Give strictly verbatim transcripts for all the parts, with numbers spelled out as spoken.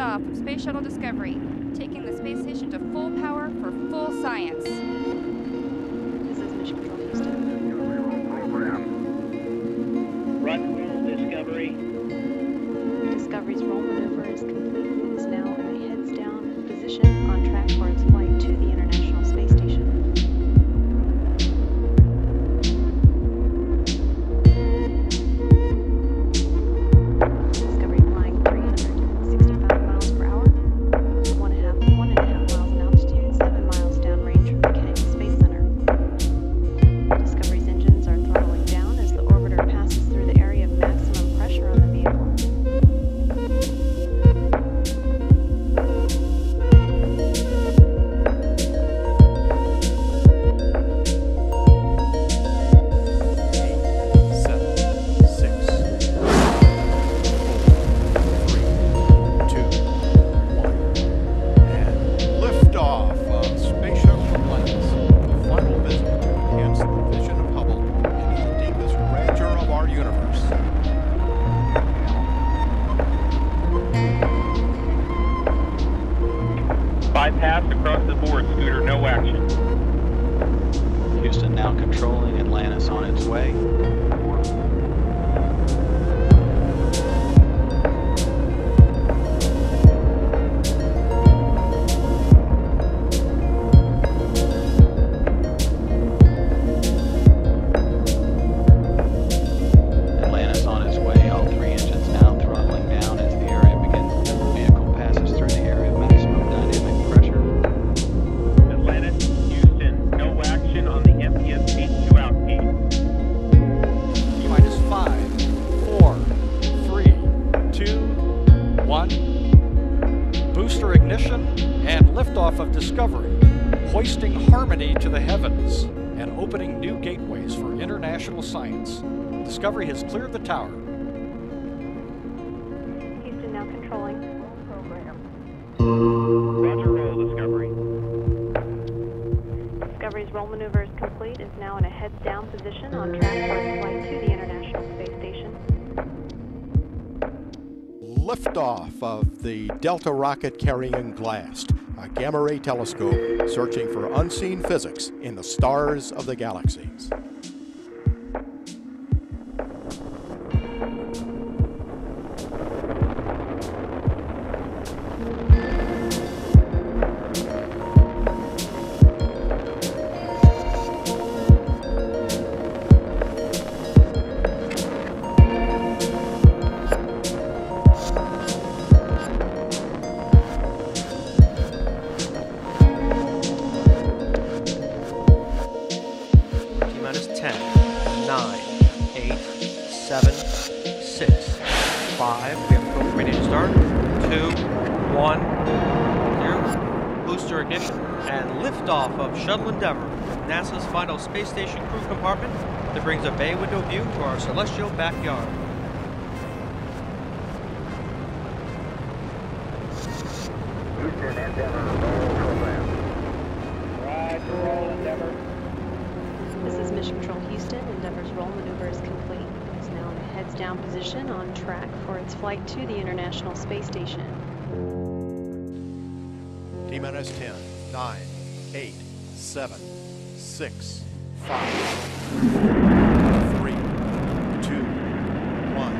liftoff of Space Shuttle Discovery, taking the space station to full power for full science. This is Mission Control Houston. Program. Run roll Discovery. Discovery's roll maneuver is complete and is now in a heads down position on track for its flight to the International Space Station. Discovery has cleared the tower. Houston now controlling program. Roger, roll Discovery. Discovery's roll maneuver is complete. It's now in a heads down position on track for its flight to the International Space Station. Liftoff of the Delta rocket carrying GLAST, a gamma ray telescope searching for unseen physics in the stars of the galaxies. Space station crew compartment that brings a bay window view to our celestial backyard. Houston, Endeavour, roll program. Roger, roll Endeavour. This is Mission Control Houston. Endeavour's roll maneuver is complete. It's now in a heads down position on track for its flight to the International Space Station. T-minus ten, nine, eight, seven, six. Five, three, two, one,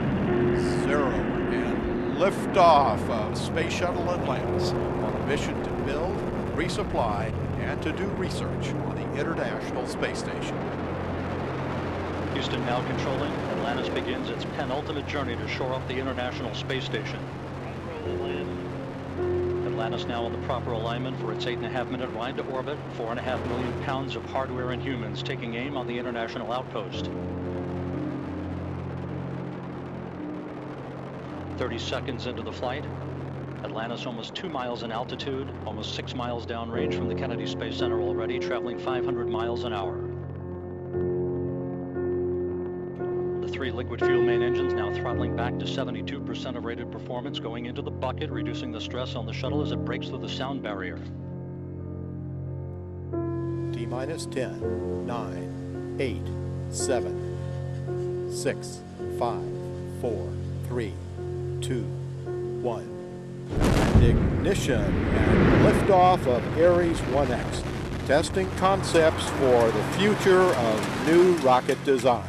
zero, and liftoff of Space Shuttle Atlantis on a mission to build, resupply, and to do research on the International Space Station. Houston now controlling. Atlantis begins its penultimate journey to shore up the International Space Station. Atlantis now in the proper alignment for its eight and a half minute ride to orbit, four and a half million pounds of hardware and humans taking aim on the International Outpost. thirty seconds into the flight, Atlantis almost two miles in altitude, almost six miles downrange from the Kennedy Space Center already, traveling five hundred miles an hour. The three liquid fuel main engines now throttling back to seventy-two percent of rated performance, going into the bucket, reducing the stress on the shuttle as it breaks through the sound barrier. T-minus ten, nine, eight, seven, six, five, four, three, two, one. ignition and liftoff of Ares one X, testing concepts for the future of new rocket design.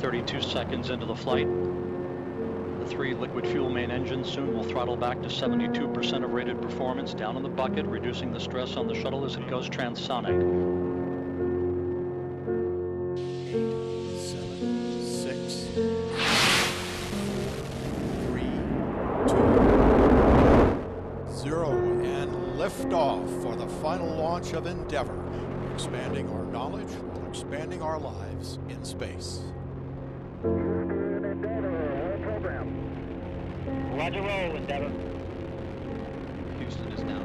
thirty-two seconds into the flight, the three liquid fuel main engines soon will throttle back to seventy-two percent of rated performance down in the bucket, reducing the stress on the shuttle as it goes transonic. Eight, seven, six, three, two, zero, and liftoff for the final launch of Endeavour, expanding our knowledge while expanding our lives in space. Roger, roll, Endeavour. Houston is now